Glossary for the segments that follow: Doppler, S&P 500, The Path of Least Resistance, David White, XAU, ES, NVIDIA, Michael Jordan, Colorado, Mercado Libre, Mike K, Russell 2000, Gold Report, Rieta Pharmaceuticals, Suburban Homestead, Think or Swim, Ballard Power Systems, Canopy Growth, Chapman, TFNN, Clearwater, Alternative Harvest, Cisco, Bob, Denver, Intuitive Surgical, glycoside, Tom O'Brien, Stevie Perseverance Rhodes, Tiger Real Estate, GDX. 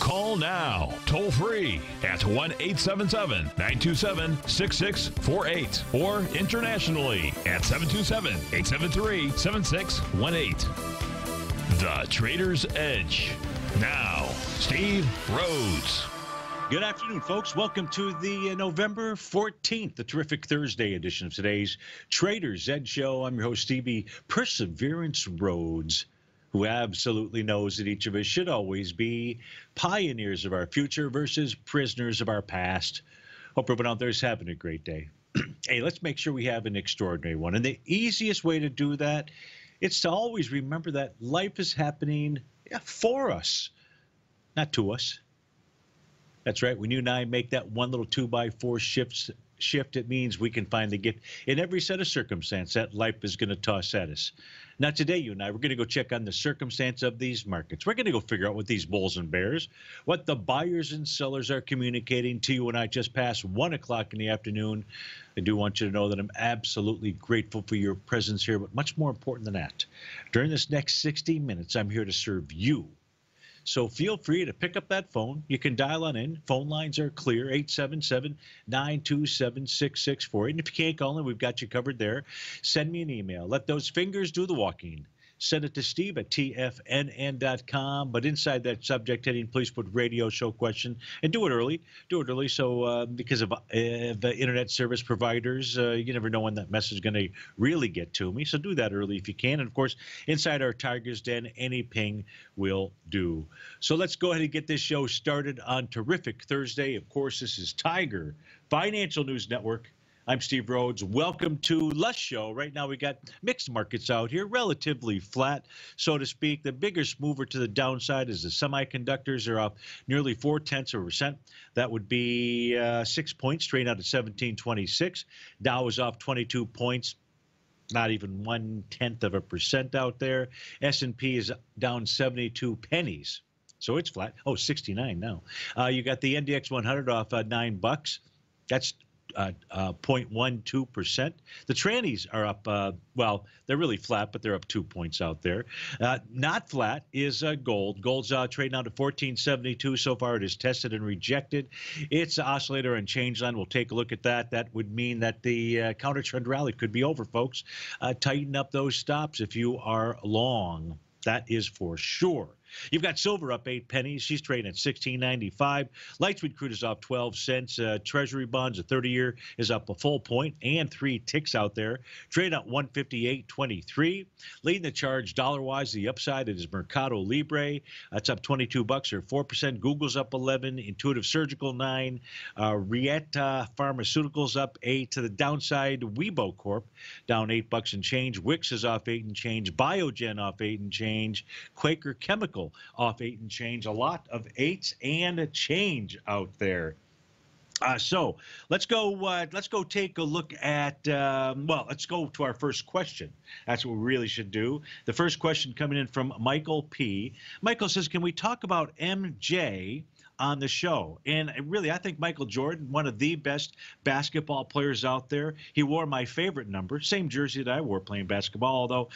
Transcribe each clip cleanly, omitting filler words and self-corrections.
Call now, toll free at 1-877-927-6648 or internationally at 727-873-7618. The Trader's Edge. Now, Steve Rhodes. Good afternoon, folks. Welcome to the November 14th, the terrific Thursday edition of today's Trader's Edge show. I'm your host, Stevie Perseverance Rhodes, who absolutely knows that each of us should always be pioneers of our future versus prisoners of our past. Hope everyone out there is having a great day. Hey, let's make sure we have an extraordinary one. And the easiest way to do that is to always remember that life is happening for us, not to us. That's right. When you and I make that one little 2x4 shift, it means we can finally get in every set of circumstance that life is going to toss at us. Now, today, you and I, we're going to go check on the circumstance of these markets. We're going to go figure out what these bulls and bears, what the buyers and sellers are communicating to you. And I just passed 1 o'clock in the afternoon. I do want you to know that I'm absolutely grateful for your presence here, but much more important than that, during this next 60 minutes, I'm here to serve you. So feel free to pick up that phone. You can dial on in. Phone lines are clear, 877-927-6648. And if you can't call in, we've got you covered there. Send me an email. Let those fingers do the walking. Send it to steve@tfnn.com. But inside that subject heading, please put radio show question. And do it early. Do it early so because of the internet service providers, you never know when that message is going to really get to me. So do that early if you can. And, of course, inside our Tiger's Den, any ping will do. So let's go ahead and get this show started on terrific Thursday. Of course, this is Tiger Financial News Network. I'm Steve Rhodes. Welcome to Lust Show. Right now we got mixed markets out here, relatively flat, so to speak. The biggest mover to the downside is the semiconductors are up nearly 0.4%. That would be 6 points, straight out of 1726. Dow is off 22 points. Not even 0.1% out there. S&P is down 72 pennies, so it's flat. Oh, 69 now. You got the NDX 100 off $9. That's 0.12%. The trannies are up, well, they're really flat, but they're up 2 points out there. Not flat is gold. Gold's trading down to 1472. So far it is tested and rejected. It's oscillator and changeline. We'll take a look at that. That would mean that the counter trend rally could be over, folks. Tighten up those stops if you are long. That is for sure. You've got silver up 8 pennies. She's trading at $16.95. Light sweet crude is off 12 cents. Treasury bonds, a 30-year, is up a full point and 3 ticks out there. Trade at 158.23. Leading the charge dollar-wise, the upside, it is Mercado Libre. That's up $22 or 4%. Google's up 11. Intuitive Surgical 9. Rieta Pharmaceuticals up 8. To the downside, Weibo Corp down $8 and change. Wix is off 8 and change. Biogen off 8 and change. Quaker Chemical off 8 and change. A lot of 8s and a change out there. So let's go take a look at, well, let's go to our first question. That's what we really should do. The first question coming in from Michael P. Michael says, can we talk about MJ on the show? And really, I think Michael Jordan, one of the best basketball players out there. He wore my favorite number, same jersey that I wore playing basketball, although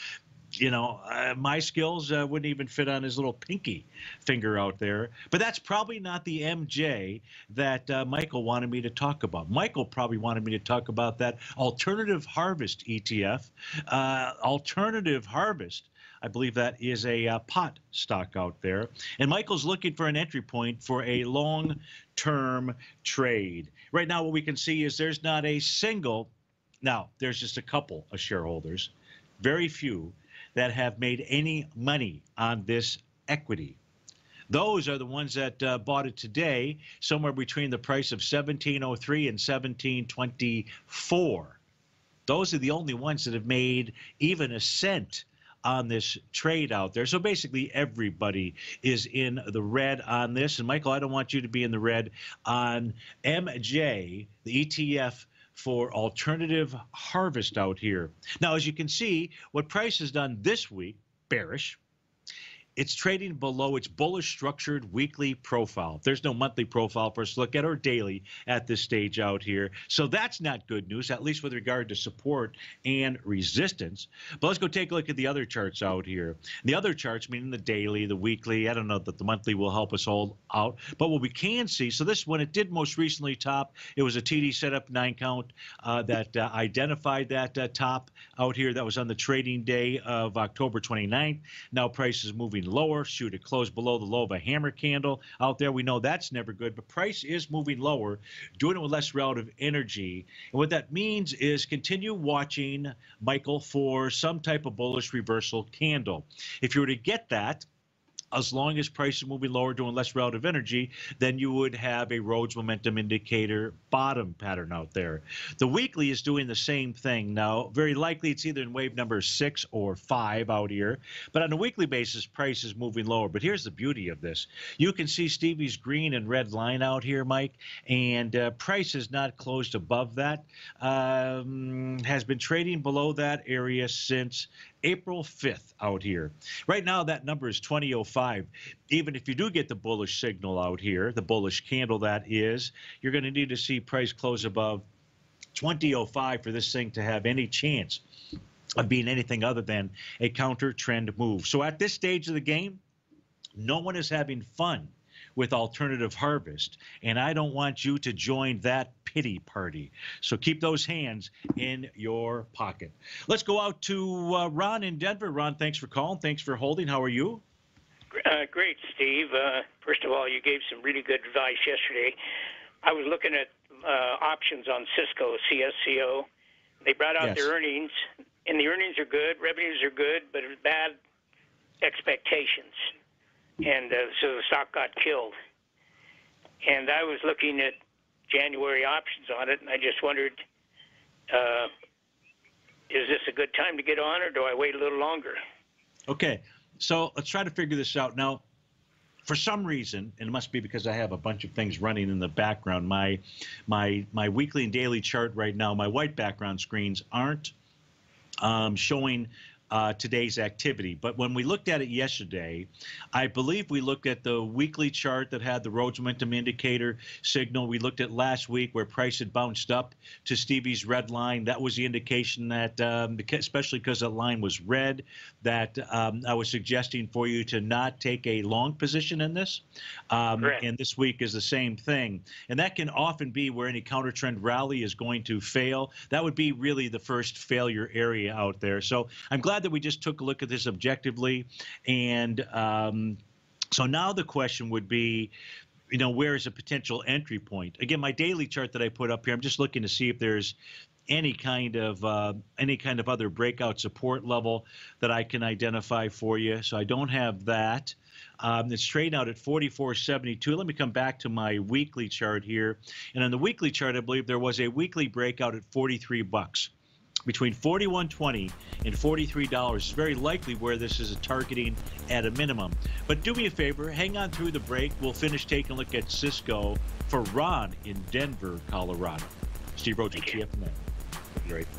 you know, my skills wouldn't even fit on his little pinky finger out there. But that's probably not the MJ that Michael wanted me to talk about. Michael probably wanted me to talk about that Alternative Harvest ETF. Alternative Harvest, I believe that is a pot stock out there. And Michael's looking for an entry point for a long-term trade. Right now what we can see is there's not a single, now there's just a couple of shareholders, very few, that have made any money on this equity. Those are the ones that bought it today, somewhere between the price of $17.03 and $17.24. Those are the only ones that have made even a cent on this trade out there. So basically everybody is in the red on this. And Michael, I don't want you to be in the red on MJ, the ETF for Alternative Harvest out here. Now, as you can see, what price has done this week, bearish, it's trading below its bullish structured weekly profile. There's no monthly profile for us to look at or daily at this stage out here. So that's not good news, at least with regard to support and resistance. But let's go take a look at the other charts out here. The other charts, meaning the daily, the weekly, I don't know that the monthly will help us hold out. But what we can see, so this one, it did most recently top. It was a TD setup 9 count that identified that top out here. That was on the trading day of October 29th. Now price is moving lower. Shoot, it closed below the low of a hammer candle out there. We know that's never good, but price is moving lower, doing it with less relative energy. And what that means is continue watching, Michael, for some type of bullish reversal candle. If you were to get that, as long as price is moving lower, doing less relative energy, then you would have a Rhodes Momentum Indicator bottom pattern out there. The weekly is doing the same thing now. Very likely it's either in wave number 6 or 5 out here. But on a weekly basis, price is moving lower. But here's the beauty of this. You can see Stevie's green and red line out here, Mike, and price is not closed above that. Has been trading below that area since April 5th out here. Right now, that number is 20.05. Even if you do get the bullish signal out here, the bullish candle that is, you're going to need to see price close above 20.05 for this thing to have any chance of being anything other than a counter trend move. So at this stage of the game, no one is having fun with Alternative Harvest, and I don't want you to join that pity party. So keep those hands in your pocket. Let's go out to Ron in Denver. Ron, thanks for calling. Thanks for holding. How are you? Great, Steve. First of all, you gave some really good advice yesterday. I was looking at options on Cisco, CSCO. They brought out their earnings, and the earnings are good. Revenues are good, but it was bad expectations. And so the stock got killed. And I was looking at January options on it, and I just wondered, is this a good time to get on, or do I wait a little longer? Okay, so let's try to figure this out. Now, for some reason, and it must be because I have a bunch of things running in the background, my weekly and daily chart right now, my white background screens aren't showing today's activity. But when we looked at it yesterday, I believe we looked at the weekly chart that had the Rhodes Momentum Indicator signal. We looked at last week where price had bounced up to Stevie's red line. That was the indication that, especially because that line was red, that I was suggesting for you to not take a long position in this. And this week is the same thing. And that can often be where any counter trend rally is going to fail. That would be really the first failure area out there. So I'm glad that we just took a look at this objectively. And so now the question would be, you know, where is a potential entry point? Again, my daily chart that I put up here, I'm just looking to see if there's any kind of other breakout support level that I can identify for you. So I don't have that. It's trading out at 44.72. Let me come back to my weekly chart here. And on the weekly chart, I believe there was a weekly breakout at 43 bucks. Between $41.20 and $43 is very likely where this is targeting at a minimum. But do me a favor, hang on through the break. We'll finish taking a look at Cisco for Ron in Denver, Colorado. Steve Rhodes with TFNN. We'll be right back.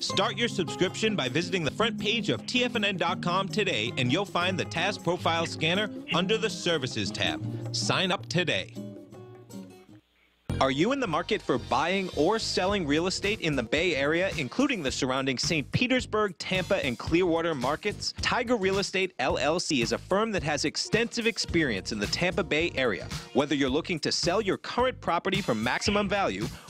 Start your subscription by visiting the front page of TFNN.com today, and you'll find the TAS Profile Scanner under the Services tab. Sign up today. Are you in the market for buying or selling real estate in the Bay Area, including the surrounding St. Petersburg, Tampa, and Clearwater markets? Tiger Real Estate LLC is a firm that has extensive experience in the Tampa Bay area. Whether you're looking to sell your current property for maximum value,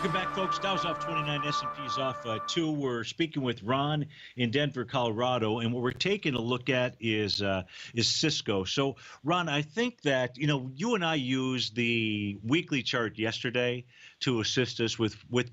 Welcome back, folks. Dow's off 29, S&P's off 2. We're speaking with Ron in Denver, Colorado, and what we're taking a look at is Cisco. So, Ron, I think that, you know, you and I used the weekly chart yesterday to assist us with what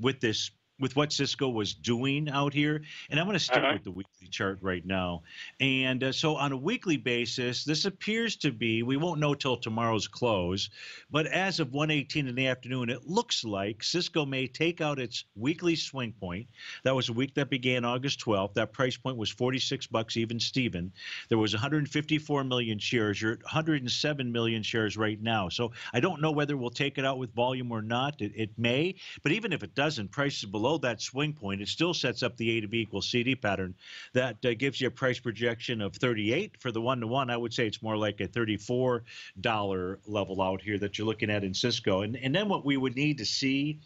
Cisco was doing out here, and I'm going to stick with the weekly chart right now. And so on a weekly basis, this appears to be, we won't know till tomorrow's close, but as of 1:18 in the afternoon, it looks like Cisco may take out its weekly swing point. That was a week that began August 12th. That price point was $46 even Steven. There was 154 million shares. You're at 107 million shares right now. So I don't know whether we'll take it out with volume or not. It may, but even if it doesn't, price is below that swing point. It still sets up the A to B equals CD pattern that gives you a price projection of 38 for the one-to-one. I would say it's more like a $34 level out here that you're looking at in Cisco. And then what we would need to see,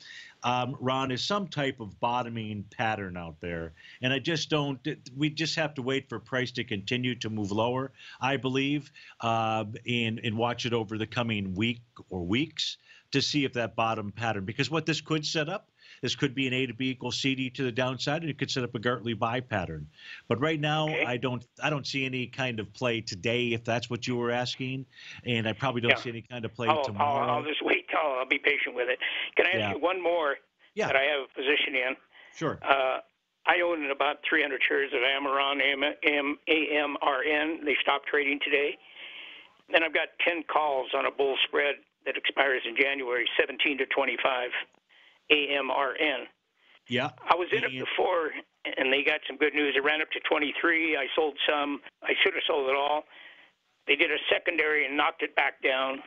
Ron, is some type of bottoming pattern out there. And I just don't, we just have to wait for price to continue to move lower, I believe, and watch it over the coming week or weeks to see if that bottom pattern, because what this could set up, this could be an A to B equals CD to the downside, and it could set up a Gartley buy pattern. But right now, okay, I don't see any kind of play today, if that's what you were asking, and I probably don't see any kind of play tomorrow. I'll just wait. I'll be patient with it. Can I ask you one more that I have a position in? Sure. I own about 300 shares of Amarin, AMRN. They stopped trading today. Then I've got 10 calls on a bull spread that expires in January, 17 to 25. AMRN. Yeah. I was in it before, and they got some good news. It ran up to 23. I sold some. I should have sold it all. They did a secondary and knocked it back down.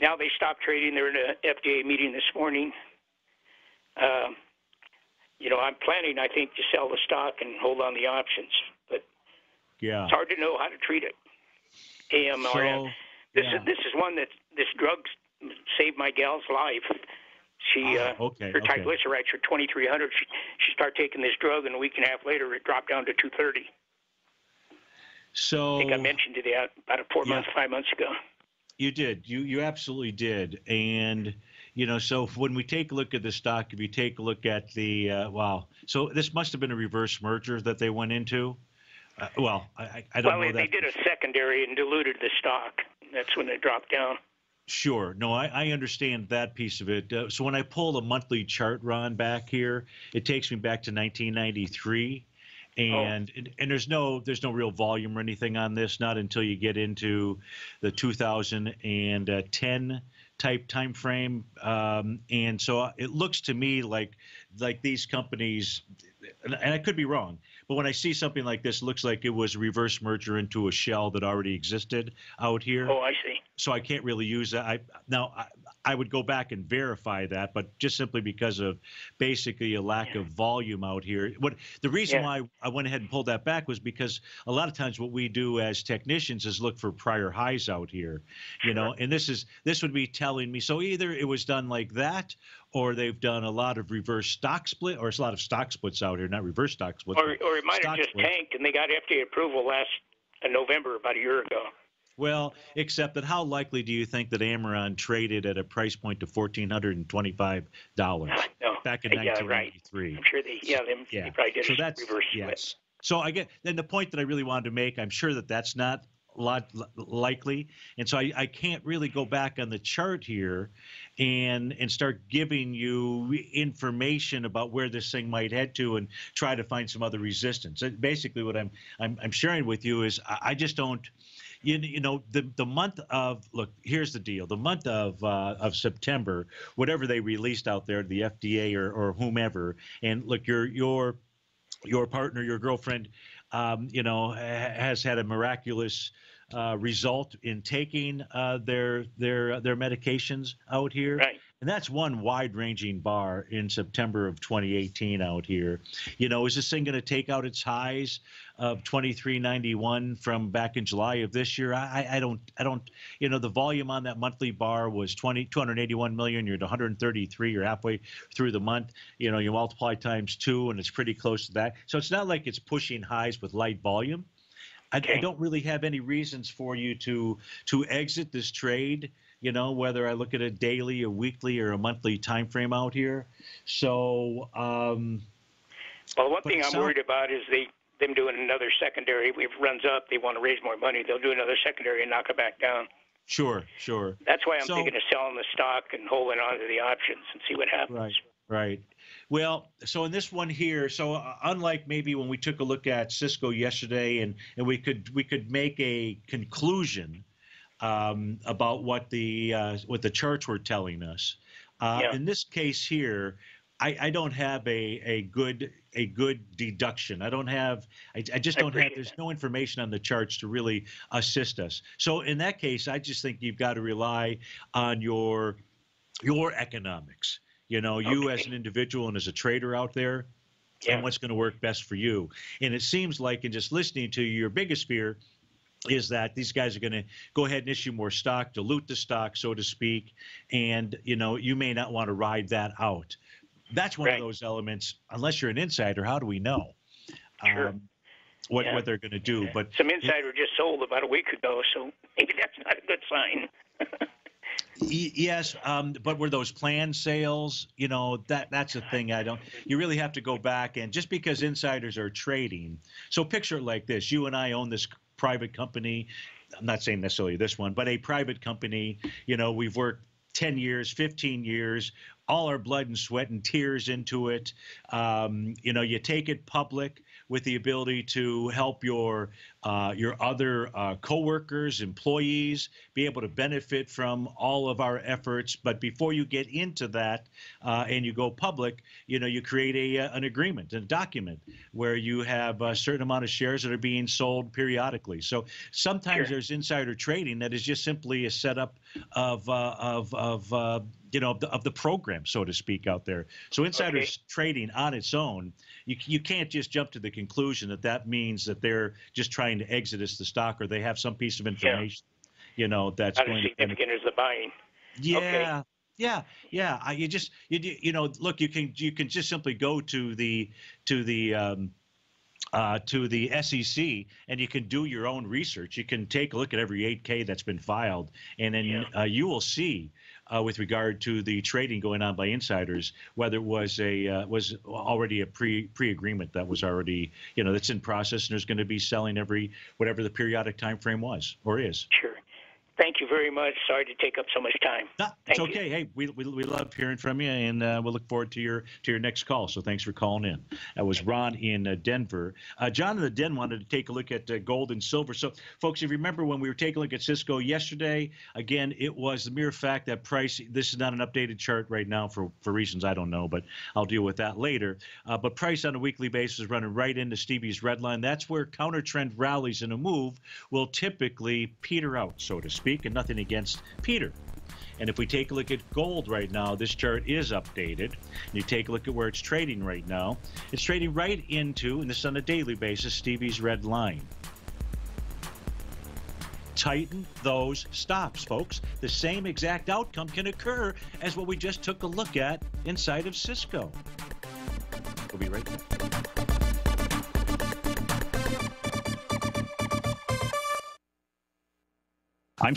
Now they stopped trading. They're in an FDA meeting this morning. You know, I'm planning, I think, to sell the stock and hold on the options. But it's hard to know how to treat it. AMRN. So, this is one that this drug saved my gal's life. She, her triglycerides are 2,300. She started taking this drug, and a week and a half later, it dropped down to 230. So I think I mentioned it about 4 months, 5 months ago. You did. You absolutely did. And, you know, so when we take a look at the stock, if you take a look at the, wow. So this must have been a reverse merger that they went into. Well, I don't know. Well, they did a secondary and diluted the stock. That's when they dropped down. Sure. No, I understand that piece of it. So when I pull the monthly chart, Ron, back here, it takes me back to 1993. And there's no real volume or anything on this, not until you get into the 2010 type time frame. And so it looks to me like these companies, and I could be wrong, but when I see something like this, it looks like it was a reverse merger into a shell that already existed out here. Oh, I see. So I can't really use that. Now, I would go back and verify that, but just simply because of basically a lack of volume out here. The reason why I went ahead and pulled that back was because a lot of times what we do as technicians is look for prior highs out here, you know, and this would be telling me, so either it was done like that, or they've done a lot of reverse stock split, or it's a lot of stock splits out here, not reverse stock splits. Or it might have just tanked and they got FDA approval last November, about a year ago. Well, except that how likely do you think that Amarin traded at a price point to $1,425 back in 1993? Right. I'm sure they probably did reverse split. So I get then the point that I really wanted to make. I'm sure that's not likely, and so I can't really go back on the chart here and start giving you information about where this thing might head to and try to find some other resistance. Basically, what I'm sharing with you is I just don't. You know, the month of, look, here's the deal. The month of September, whatever they released out there, the FDA or whomever, and look, your partner, your girlfriend, you know, has had a miraculous result in taking their medications out here. Right. And that's one wide-ranging bar in September of 2018 out here. You know, is this thing going to take out its highs of 2391 from back in July of this year? I don't. You know, the volume on that monthly bar was 281 million. You're at 133. You're halfway through the month. You know, you multiply times 2, and it's pretty close to that. So it's not like it's pushing highs with light volume. I don't really have any reasons for you to exit this trade. You know, whether I look at a daily, a weekly, or a monthly time frame out here. So, well, one thing I'm worried about is them doing another secondary. If it runs up, they want to raise more money. They'll do another secondary and knock it back down. Sure. That's why I'm thinking of selling the stock and holding on to the options and see what happens. Right. Well, so in this one here, so unlike maybe when we took a look at Cisco yesterday, and we could make a conclusion about what the charts were telling us. In this case here, I don't have a good deduction. I just don't have. There's no information on the charts to really assist us. So in that case, I just think you've got to rely on your economics. You know, you as an individual and as a trader out there, and what's going to work best for you. And it seems like in just listening to you, your biggest fear is that these guys are going to go ahead and issue more stock, dilute the stock, so to speak, and you know you may not want to ride that out. That's one of those elements. Unless you're an insider, how do we know what they're going to do? But some insider just sold about a week ago, so maybe that's not a good sign. Yes, but were those planned sales? You know, that's a thing I don't – you really have to go back, and just because insiders are trading – so picture it like this. You and I own this private company. I'm not saying necessarily this one, but a private company. You know, we've worked 10 years, 15 years, all our blood and sweat and tears into it. You know, you take it public with the ability to help your other coworkers, employees, be able to benefit from all of our efforts. But before you get into that and you go public, you know, you create an agreement, a document where you have a certain amount of shares that are being sold periodically. So sometimes there's insider trading that is just simply a setup of the program, so to speak, out there. So insiders trading on its own, you can't just jump to the conclusion that means that they're just trying to exit the stock, or they have some piece of information, you know, that's not going to significant as the buying. You know, look, you can just simply go to the to the SEC, and you can do your own research. You can take a look at every 8K that's been filed, and then you will see with regard to the trading going on by insiders whether it was a was already a pre-agreement that was already, you know, that's in process, and there's going to be selling every whatever the periodic time frame was or is. Sure. Thank you very much. Sorry to take up so much time. No, it's okay. Hey, we love hearing from you, and we'll look forward to your next call. So thanks for calling in. That was Ron in Denver. John in the Den wanted to take a look at gold and silver. So, folks, if you remember when we were taking a look at Cisco yesterday, again, it was the mere fact that price, this is not an updated chart right now for reasons I don't know, but I'll deal with that later. But price on a weekly basis running right into Stevie's red line. That's where counter-trend rallies in a move will typically peter out, so to speak. And nothing against Peter. And if we take a look at gold right now, this chart is updated. And you take a look at where it's trading right now. It's trading right into, and this is on a daily basis, Stevie's red line. Tighten those stops, folks. The same exact outcome can occur as what we just took a look at inside of Cisco. We'll be right back. I'm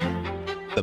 The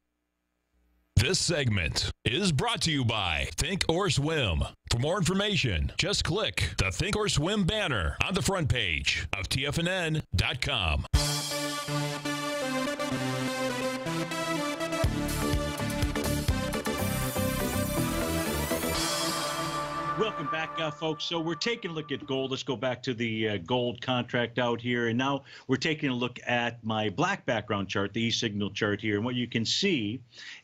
This segment is brought to you by Think or Swim. For more information, just click the Think or Swim banner on the front page of TFNN.com. Welcome back, folks. So we're taking a look at gold. Let's go back to the gold contract out here. And now we're taking a look at my black background chart, the e-signal chart here. And what you can see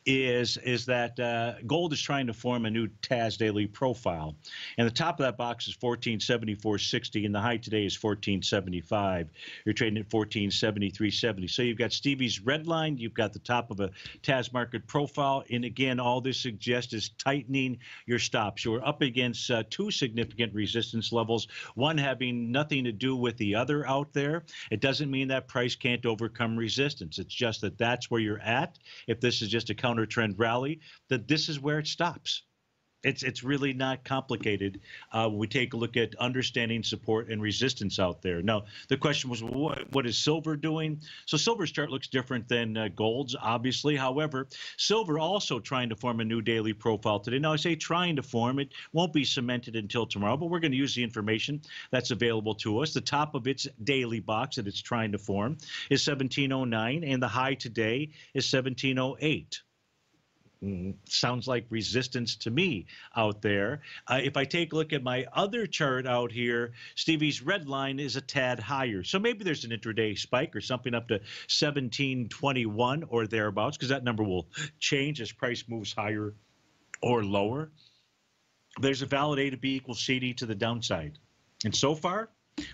is that gold is trying to form a new TAS daily profile. And the top of that box is 1474.60, and the high today is 1475. You're trading at 1473.70. So you've got Stevie's red line, you've got the top of a TAS market profile, and again, all this suggests is tightening your stops. You're up against two significant resistance levels, one having nothing to do with the other out there. It doesn't mean that price can't overcome resistance. It's just that that's where you're at. If this is just a counter trend rally, that this is where it stops. It's really not complicated when we take a look at understanding support and resistance out there. Now, the question was, what is silver doing? So silver's chart looks different than gold's, obviously. However, silver also trying to form a new daily profile today. Now, I say trying to form. It won't be cemented until tomorrow, but we're going to use the information that's available to us. The top of its daily box that it's trying to form is 1709, and the high today is 1708. Sounds like resistance to me out there. If I take a look at my other chart out here, Stevie's red line is a tad higher. So maybe there's an intraday spike or something up to 1721 or thereabouts, because that number will change as price moves higher or lower. There's a valid A to B equals CD to the downside. And so far,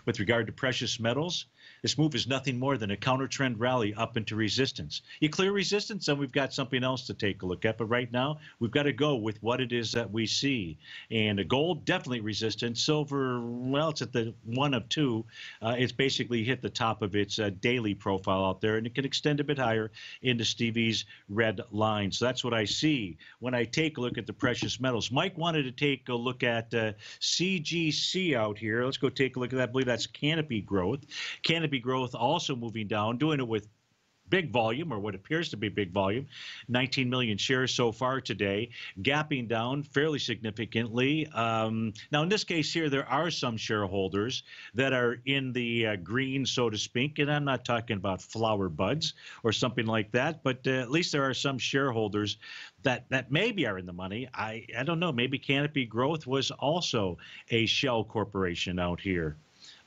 with regard to precious metals, this move is nothing more than a counter-trend rally up into resistance. You clear resistance, and we've got something else to take a look at. But right now, we've got to go with what it is that we see. And gold, definitely resistant. Silver, well, it's at the one of two. It's basically hit the top of its daily profile out there, and it can extend a bit higher into Stevie's red line. So that's what I see when I take a look at the precious metals. Mike wanted to take a look at CGC out here. Let's go take a look at that. I believe that's Canopy Growth. Canopy Growth also moving down, doing it with big volume, or what appears to be big volume, 19 million shares so far today, gapping down fairly significantly. Now, in this case here, there are some shareholders that are in the green, so to speak, and I'm not talking about flower buds or something like that, but at least there are some shareholders that maybe are in the money. I don't know. Maybe Canopy Growth was also a shell corporation out here.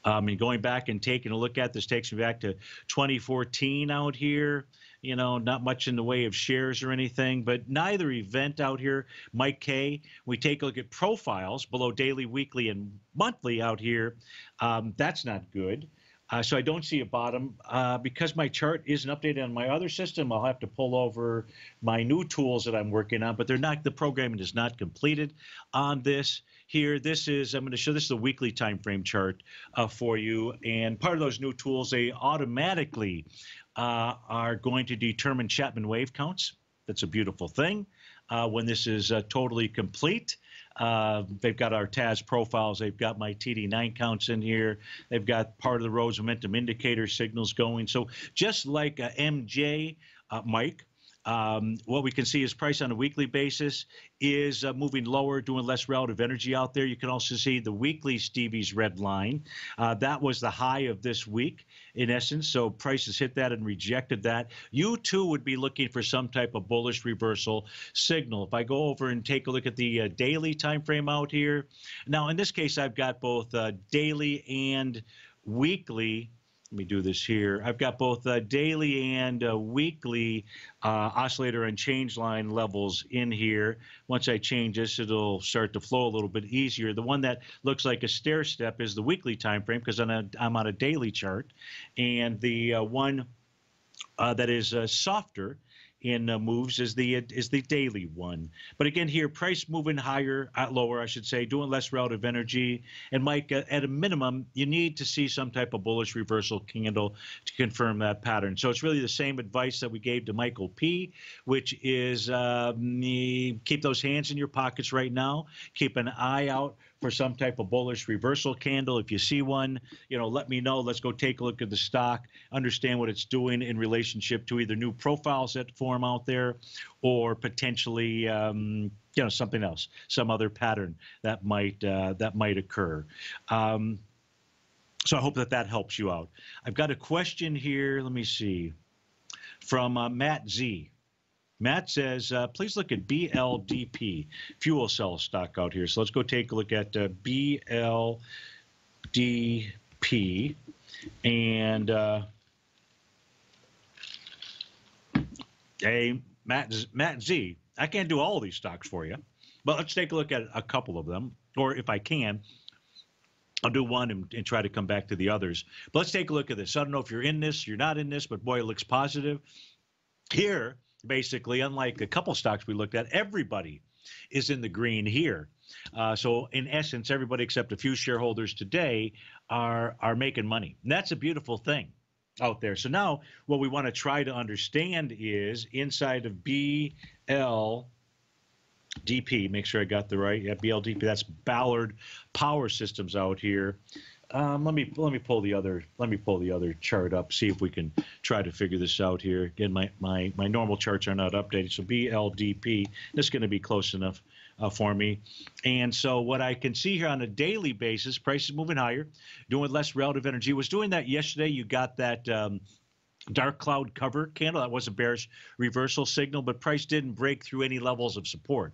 And going back and taking a look at this takes me back to 2014 out here. You know, not much in the way of shares or anything, but neither event out here. Mike K, we take a look at profiles below daily, weekly, and monthly out here. That's not good. So I don't see a bottom. Because my chart isn't updated on my other system, I'll have to pull over my new tools that I'm working on, but they're not. The programming is not completed on this. Here, I'm going to show, this is the weekly time frame chart for you. And part of those new tools, they automatically are going to determine Chapman wave counts. That's a beautiful thing. When this is totally complete, they've got our TAS profiles. They've got my TD9 counts in here. They've got part of the Rhodes Momentum Indicator signals going. So just like MJ, Mike, what we can see is price on a weekly basis is moving lower, doing less relative energy out there. You can also see the weekly Stevie's red line. That was the high of this week, in essence. So prices hit that and rejected that. You, too, would be looking for some type of bullish reversal signal. If I go over and take a look at the daily time frame out here. Now, in this case, I've got both daily and weekly. Let me do this here. I've got both daily and weekly oscillator and change line levels in here. Once I change this, it'll start to flow a little bit easier. The one that looks like a stair step is the weekly time frame, because I'm on a daily chart. And the one that is softer in moves is the daily one. But again here, price moving higher, lower, I should say, doing less relative energy. And Mike, at a minimum, you need to see some type of bullish reversal candle to confirm that pattern. So it's really the same advice that we gave to Michael P, which is keep those hands in your pockets right now. Keep an eye out for some type of bullish reversal candle. If you see one, you know, let me know. Let's go take a look at the stock, understand what it's doing in relationship to either new profiles that form out there or potentially, you know, something else, some other pattern that might occur. So I hope that helps you out. I've got a question here. Let me see, from Matt Z. Matt says, please look at BLDP, fuel cell stock out here. So let's go take a look at BLDP. And hey, Matt Z. I can't do all these stocks for you, but let's take a look at a couple of them. Or if I can, I'll do one and try to come back to the others. But let's take a look at this. I don't know if you're in this, you're not in this, but boy, it looks positive. Here, basically, unlike a couple stocks we looked at, everybody is in the green here. So in essence, everybody except a few shareholders today are making money. And that's a beautiful thing out there. So now what we want to try to understand is inside of BLDP, make sure I got the right, yeah, BLDP, that's Ballard Power Systems out here. Let me pull the other chart up, see if we can try to figure this out here. Again, my normal charts are not updated, so BLDP, that's going to be close enough for me. And so what I can see here on a daily basis, price is moving higher, doing less relative energy. Was doing that yesterday. You got that dark cloud cover candle. That was a bearish reversal signal, but price didn't break through any levels of support.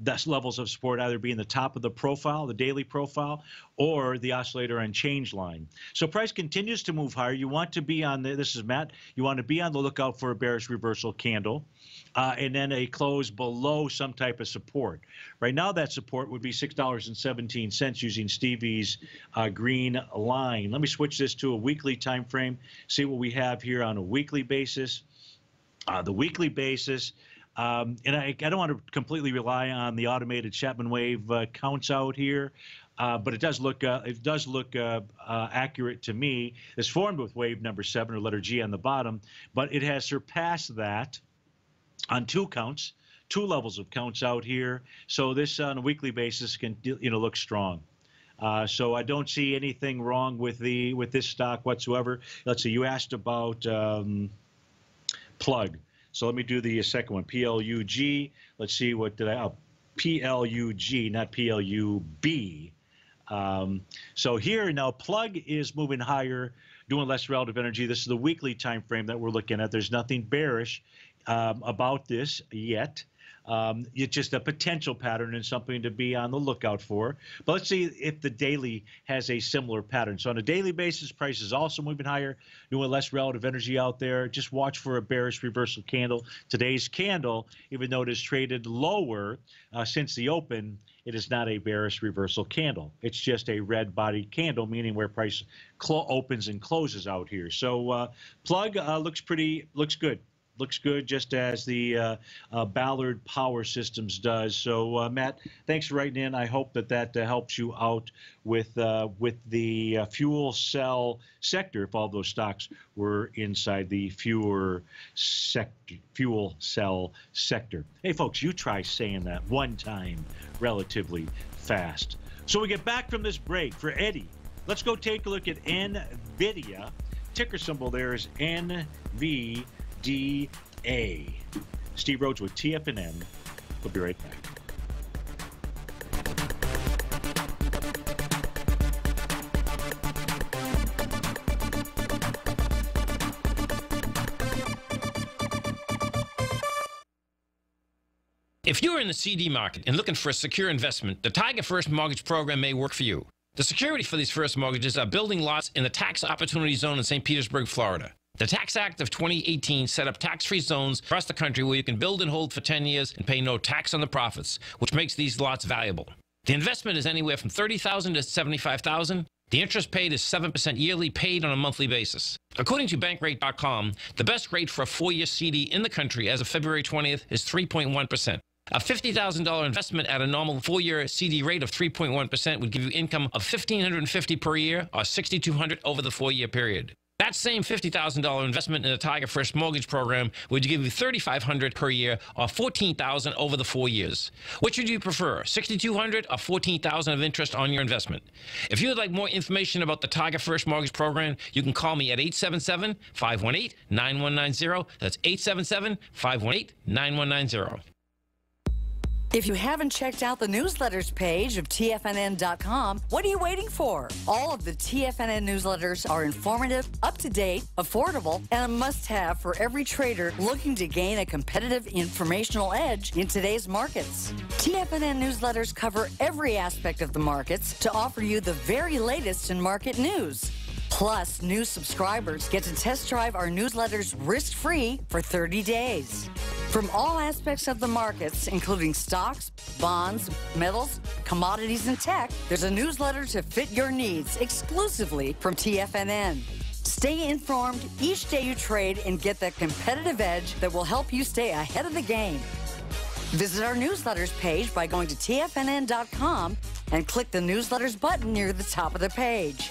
That's levels of support either being the top of the profile, the daily profile, or the oscillator and change line. So price continues to move higher. You want to be on the, this is Matt, you want to be on the lookout for a bearish reversal candle, and then a close below some type of support. Right now that support would be $6.17 using Stevie's green line. Let me switch this to a weekly time frame, see what we have here on a weekly basis. The weekly basis, and I don't want to completely rely on the automated Chapman wave counts out here, but it does look accurate to me. It's formed with wave number 7 or letter G on the bottom, but it has surpassed that on two counts, two levels of counts out here. So this on a weekly basis can, you know, look strong. So I don't see anything wrong with the with this stock whatsoever. Let's see. You asked about PLUG. So let me do the second one, PLUG. Let's see, what did I, PLUG, not PLUB. So here now, PLUG is moving higher, doing less relative energy. This is the weekly time frame that we're looking at. There's nothing bearish about this yet. It's just a potential pattern and something to be on the lookout for. But let's see if the daily has a similar pattern. So on a daily basis, price is also moving higher, doing less relative energy out there. Just watch for a bearish reversal candle. Today's candle, even though it is traded lower since the open, it is not a bearish reversal candle. It's just a red body candle, meaning where price opens and closes out here. So PLUG looks good. Looks good, just as the Ballard Power Systems does. So, Matt, thanks for writing in. I hope that that helps you out with the fuel cell sector. If all those stocks were inside the fuel cell sector. Hey, folks, you try saying that one time relatively fast. So we get back from this break. For Eddie, let's go take a look at NVIDIA. Ticker symbol there is NVIDIA. Steve Rhodes with TFNN. We'll be right back. If you're in the CD market and looking for a secure investment, the Tiger First Mortgage Program may work for you. The security for these first mortgages are building lots in the tax opportunity zone in St. Petersburg, Florida. The Tax Act of 2018 set up tax-free zones across the country where you can build and hold for 10 years and pay no tax on the profits, which makes these lots valuable. The investment is anywhere from $30,000 to $75,000. The interest paid is 7% yearly, paid on a monthly basis. According to Bankrate.com, the best rate for a 4-year CD in the country as of February 20th is 3.1%. A $50,000 investment at a normal 4-year CD rate of 3.1% would give you income of $1,550 per year or $6,200 over the 4-year period. That same $50,000 investment in the Tiger First Mortgage Program would give you $3,500 per year or $14,000 over the 4 years. Which would you prefer, $6,200 or $14,000 of interest on your investment? If you would like more information about the Tiger First Mortgage Program, you can call me at 877-518-9190. That's 877-518-9190. If you haven't checked out the newsletters page of TFNN.com, what are you waiting for? All of the TFNN newsletters are informative, up-to-date, affordable, and a must-have for every trader looking to gain a competitive informational edge in today's markets. TFNN newsletters cover every aspect of the markets to offer you the very latest in market news. Plus, new subscribers get to test drive our newsletters risk-free for 30 days. From all aspects of the markets, including stocks, bonds, metals, commodities, and tech, there's a newsletter to fit your needs exclusively from TFNN. Stay informed each day you trade and get that competitive edge that will help you stay ahead of the game. Visit our newsletters page by going to TFNN.com and click the newsletters button near the top of the page.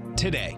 today.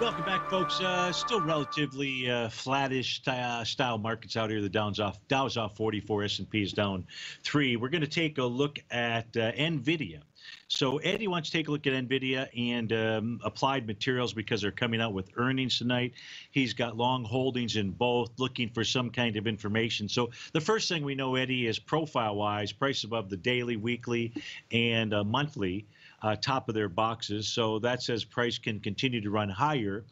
Welcome back, folks. Still relatively flattish style markets out here. The Dow's off 44, S&P is down 3. We're going to take a look at NVIDIA. So Eddie wants to take a look at NVIDIA and Applied Materials because they're coming out with earnings tonight. He's got long holdings in both, looking for some kind of information. So the first thing we know, Eddie, is profile-wise, price above the daily, weekly, and monthly. Top of their boxes, so that says price can continue to run higher.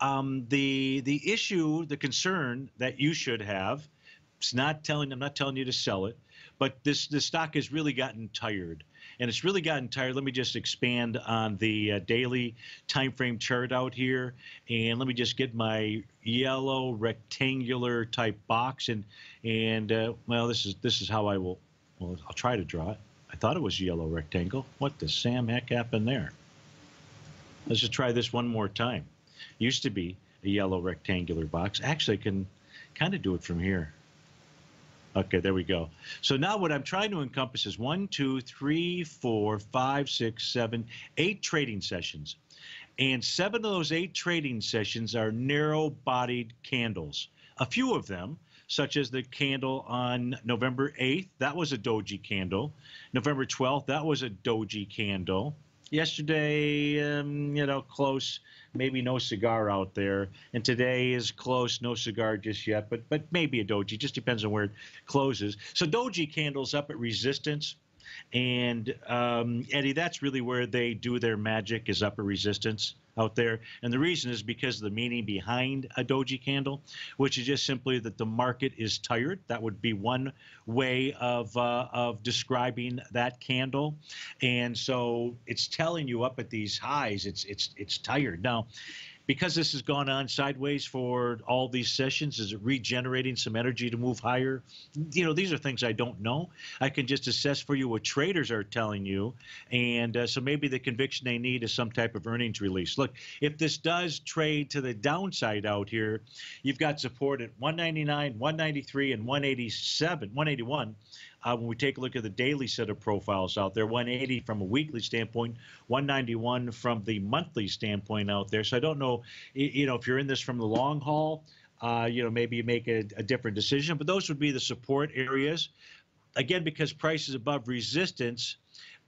The issue, the concern that you should have, it's not telling, I'm not telling you to sell it, but this stock has really gotten tired, and it's really gotten tired. Let me just expand on the daily time frame chart out here, and let me just get my yellow rectangular type box, and well, this is how I will. Well, I'll try to draw it. I thought it was a yellow rectangle. What the Sam heck happened there? Let's just try this one more time. Used to be a yellow rectangular box. Actually, I can kind of do it from here. Okay, there we go. So now what I'm trying to encompass is 1, 2, 3, 4, 5, 6, 7, 8 trading sessions. And 7 of those 8 trading sessions are narrow-bodied candles. A few of them, such as the candle on November 8th. That was a doji candle. November 12th, that was a doji candle. Yesterday, you know, close, maybe no cigar out there. And today is close, no cigar just yet, but maybe a doji. Just depends on where it closes. So doji candles up at resistance. And, Eddie, that's really where they do their magic, is upper resistance out there. And the reason is because of the meaning behind a doji candle, which is just simply that the market is tired. That would be one way of describing that candle. And so it's telling you up at these highs, it's tired. Now, because this has gone on sideways for all these sessions, is it regenerating some energy to move higher? You know, these are things I don't know. I can just assess for you what traders are telling you. And so maybe the conviction they need is some type of earnings release. Look, if this does trade to the downside out here, you've got support at 199, 193, and 187, 181. When we take a look at the daily set of profiles out there, 180 from a weekly standpoint, 191 from the monthly standpoint out there. So I don't know, you know, if you're in this from the long haul, you know, maybe you make a different decision. But those would be the support areas. Again, because price is above resistance,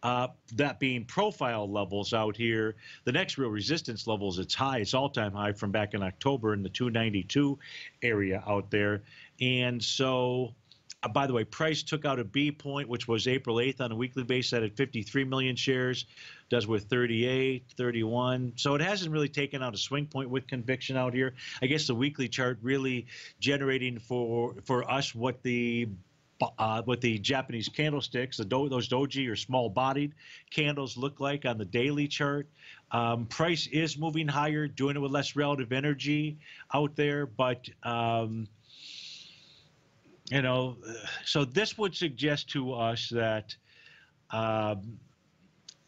that being profile levels out here, the next real resistance level is its high, its all-time high from back in October in the 292 area out there. And so By the way, Price took out a B point, which was April 8th on a weekly basis. That had 53 million shares. Does with 38, 31. So it hasn't really taken out a swing point with conviction out here. I guess the weekly chart really generating for us what the Japanese candlesticks, those doji or small-bodied candles look like on the daily chart. Price is moving higher, doing it with less relative energy out there, but you know, so this would suggest to us that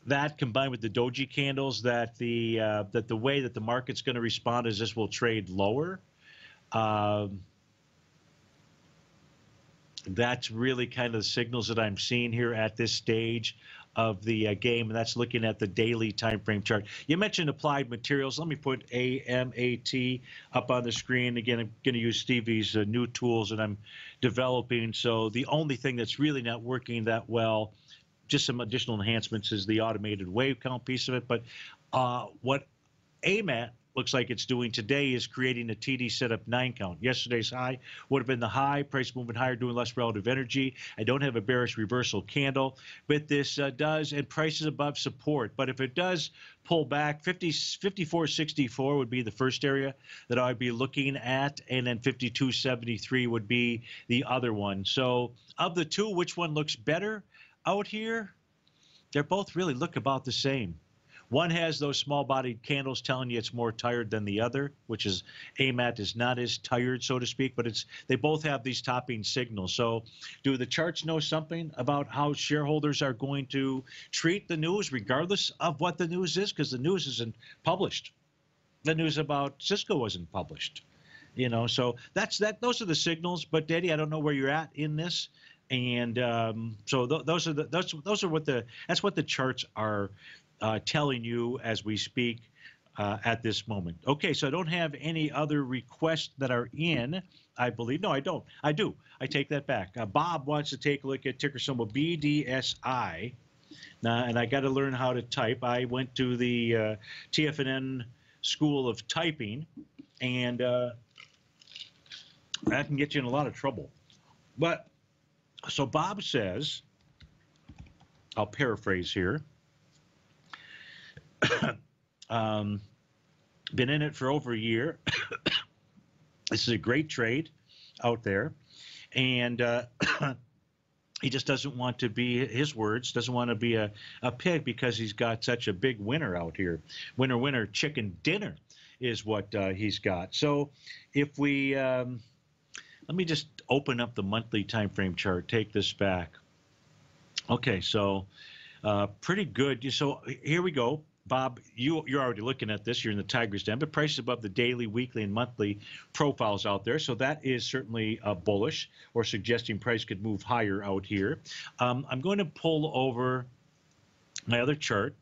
that combined with the doji candles, that the way that the market's going to respond is this will trade lower. That's really kind of the signals that I'm seeing here at this stage of the game, and that's looking at the daily time frame chart. You mentioned Applied Materials. Let me put AMAT up on the screen. Again, I'm going to use Stevie's new tools that I'm developing. So the only thing that's really not working that well, just some additional enhancements, is the automated wave count piece of it. But what AMAT looks like it's doing today is creating a TD setup 9 count. Yesterday's high would have been the high, price movement higher, doing less relative energy. I don't have a bearish reversal candle, but this does, and price is above support. But if it does pull back, 54.64 would be the first area that I'd be looking at, and then 52.73 would be the other one. So of the two, which one looks better out here? They're both really look about the same. One has those small-bodied candles telling you it's more tired than the other, which is AMAT is not as tired, so to speak, but it's they both have these topping signals. So do the charts know something about how shareholders are going to treat the news, regardless of what the news is? Because the news isn't published. The news about Cisco wasn't published. You know, so that's that. Those are the signals. But, Eddie, I don't know where you're at in this. And so those are what the that's what the charts are telling you as we speak at this moment. Okay, so I don't have any other requests that are in, I believe. No, I don't. I do. I take that back. Bob wants to take a look at ticker symbol BDSI. Now, and I got to learn how to type. I went to the TFNN School of Typing, and that can get you in a lot of trouble. But so Bob says, I'll paraphrase here. Been in it for over a year. This is a great trade out there, and he just doesn't want to be, his words, doesn't want to be a pig because he's got such a big winner out here. Winner, winner, chicken dinner is what he's got. So if we let me just open up the monthly time frame chart, take this back. Okay, so pretty good. So here we go. Bob, you're already looking at this. You're in the Tiger's Den, but prices above the daily, weekly, and monthly profiles out there. So that is certainly bullish, or suggesting price could move higher out here. I'm going to pull over my other chart.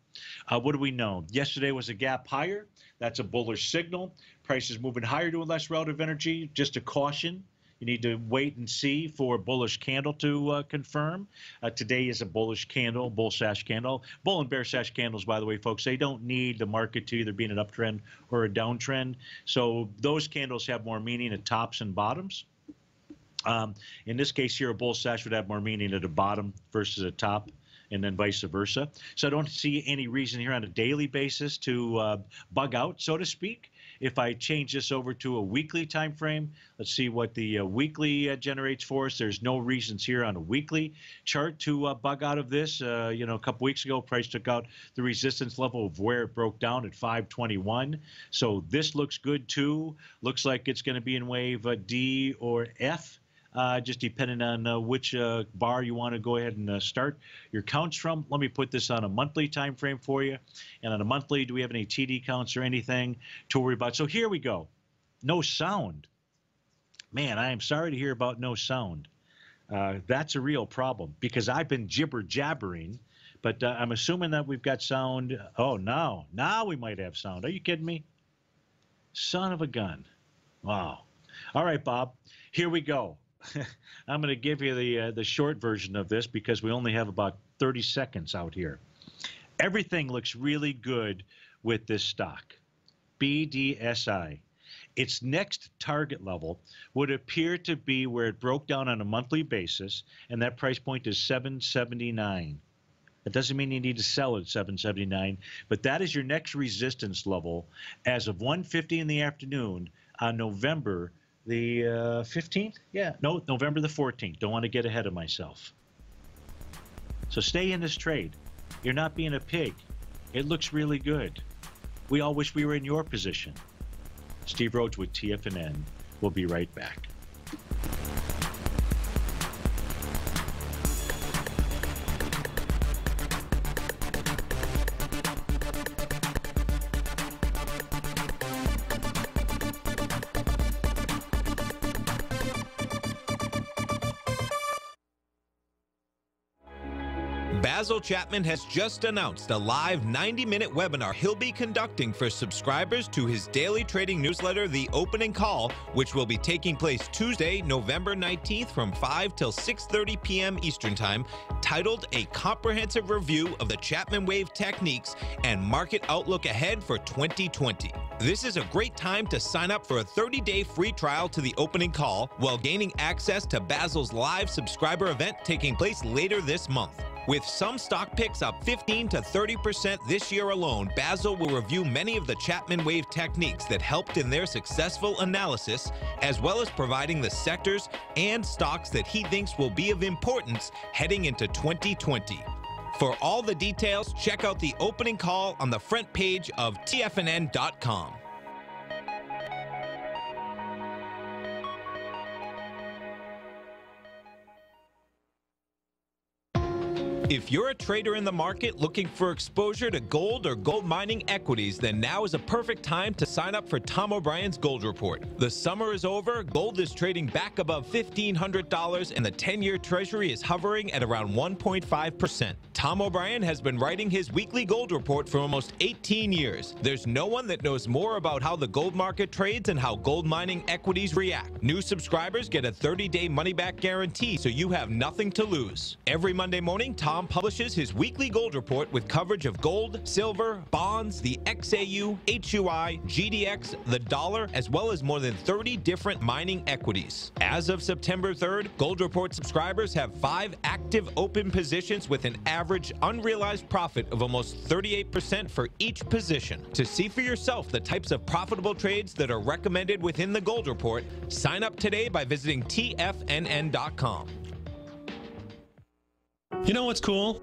What do we know? Yesterday was a gap higher. That's a bullish signal. Price is moving higher to less relative energy. Just a caution. You need to wait and see for a bullish candle to confirm. Today is a bullish candle, bull sash candle. Bull and bear sash candles, by the way, folks, they don't need the market to either be in an uptrend or a downtrend. So those candles have more meaning at tops and bottoms. In this case here, a bull sash would have more meaning at a bottom versus a top, and then vice versa. So I don't see any reason here on a daily basis to bug out, so to speak. If I change this over to a weekly time frame, let's see what the weekly generates for us. There's no reasons here on a weekly chart to bug out of this. You know, a couple weeks ago, price took out the resistance level of where it broke down at 521. So this looks good too. Looks like it's going to be in wave D or F. Just depending on which bar you want to go ahead and start your counts from. Let me put this on a monthly time frame for you. And on a monthly, do we have any TD counts or anything to worry about? So here we go. No sound. Man, I am sorry to hear about no sound. That's a real problem because I've been jibber-jabbering, but I'm assuming that we've got sound. Oh, now we might have sound. Are you kidding me? Son of a gun. Wow. All right, Bob, here we go. I'm going to give you the short version of this because we only have about 30 seconds out here. Everything looks really good with this stock, BDSI. Its next target level would appear to be where it broke down on a monthly basis, and that price point is $779. That doesn't mean you need to sell at $779, but that is your next resistance level as of 1:50 in the afternoon on November the 15th? Yeah. No, November the 14th. Don't want to get ahead of myself. So stay in this trade. You're not being a pig. It looks really good. We all wish we were in your position. Steve Rhodes with TFNN. We'll be right back. Basil Chapman has just announced a live 90-minute webinar he'll be conducting for subscribers to his daily trading newsletter, The Opening Call, which will be taking place Tuesday, November 19th from 5 till 6:30 p.m. Eastern Time, titled A Comprehensive Review of the Chapman Wave Techniques and Market Outlook Ahead for 2020. This is a great time to sign up for a 30-day free trial to The Opening Call while gaining access to Basil's live subscriber event taking place later this month. With some stock picks up 15 to 30% this year alone, Basil will review many of the Chapman Wave techniques that helped in their successful analysis, as well as providing the sectors and stocks that he thinks will be of importance heading into 2020. For all the details, check out The Opening Call on the front page of TFNN.com. If you're a trader in the market looking for exposure to gold or gold mining equities, then now is a perfect time to sign up for Tom O'Brien's Gold Report. The summer is over, gold is trading back above $1,500, and the 10-year Treasury is hovering at around 1.5%. Tom O'Brien has been writing his weekly Gold Report for almost 18 years. There's no one that knows more about how the gold market trades and how gold mining equities react. New subscribers get a 30-day money-back guarantee, so you have nothing to lose. Every Monday morning, Tom publishes his weekly Gold Report with coverage of gold, silver, bonds, the XAU, HUI, GDX, the dollar, as well as more than 30 different mining equities. As of September 3rd, Gold Report subscribers have 5 active open positions with an average unrealized profit of almost 38% for each position. To see for yourself the types of profitable trades that are recommended within the Gold Report, sign up today by visiting TFNN.com. You know what's cool?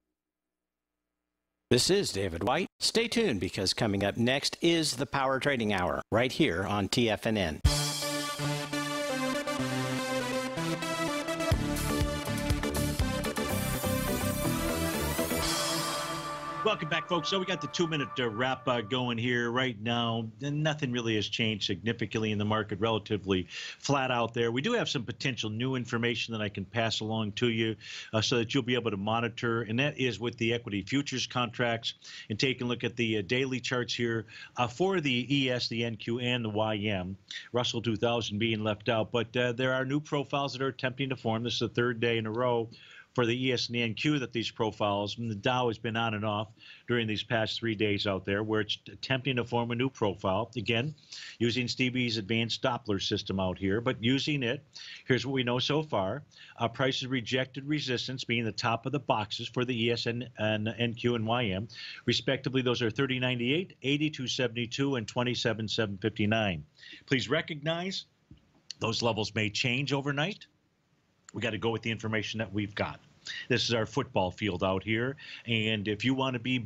This is David White. Stay tuned, because coming up next is the Power Trading Hour, right here on TFNN. Welcome back, folks. So we got the 2-minute wrap going here right now. Nothing really has changed significantly in the market, relatively flat out there. We do have some potential new information that I can pass along to you so that you'll be able to monitor, and that is with the equity futures contracts, and taking a look at the daily charts here for the ES, the NQ, and the YM. Russell 2000 being left out, but there are new profiles that are attempting to form. This is the third day in a row for the ES and the NQ that these profiles, and the Dow has been on and off during these past 3 days out there, where it's attempting to form a new profile, again, using Stevie's advanced Doppler system out here, but using it, here's what we know so far. Prices rejected resistance, being the top of the boxes for the ES and NQ and YM, respectively. Those are 3098, 8272, and 27759. Please recognize Those levels may change overnight. We got to go with the information that we've got. This is our football field out here. And if you want to be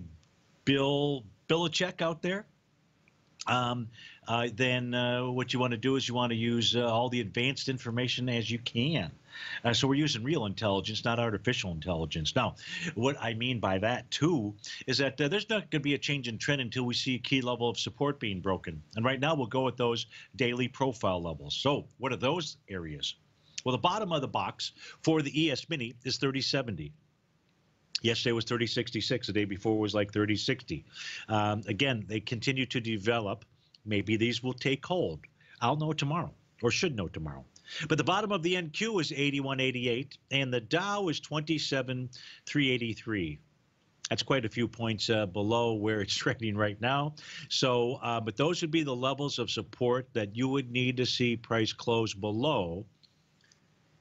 Bill Belichick out there, then what you want to do is you want to use all the advanced information as you can. So we're using real intelligence, not artificial intelligence. Now, what I mean by that, too, is that there's not going to be a change in trend until we see a key level of support being broken. And right now, we'll go with those daily profile levels. So what are those areas? Well, the bottom of the box for the ES Mini is 3070. Yesterday was 3066. The day before was like 3060. Again, they continue to develop. Maybe these will take hold. I'll know tomorrow, or should know tomorrow. But the bottom of the NQ is 8188, and the Dow is 27383. That's quite a few points below where it's trading right now. So, but those would be the levels of support that you would need to see price close below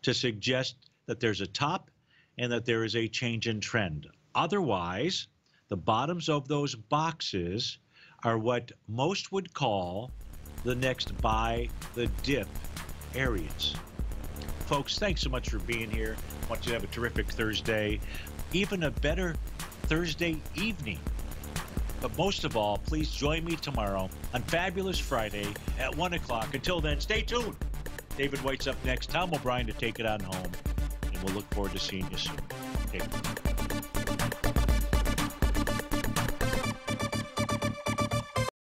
to suggest that there's a top and that there is a change in trend. Otherwise, the bottoms of those boxes are what most would call the next buy the dip areas. Folks, thanks so much for being here. I want you to have a terrific Thursday, even a better Thursday evening. But most of all, please join me tomorrow on Fabulous Friday at 1 o'clock. Until then, stay tuned. David White's up next. Tom O'Brien to take it on home. And we'll look forward to seeing you soon. Take care.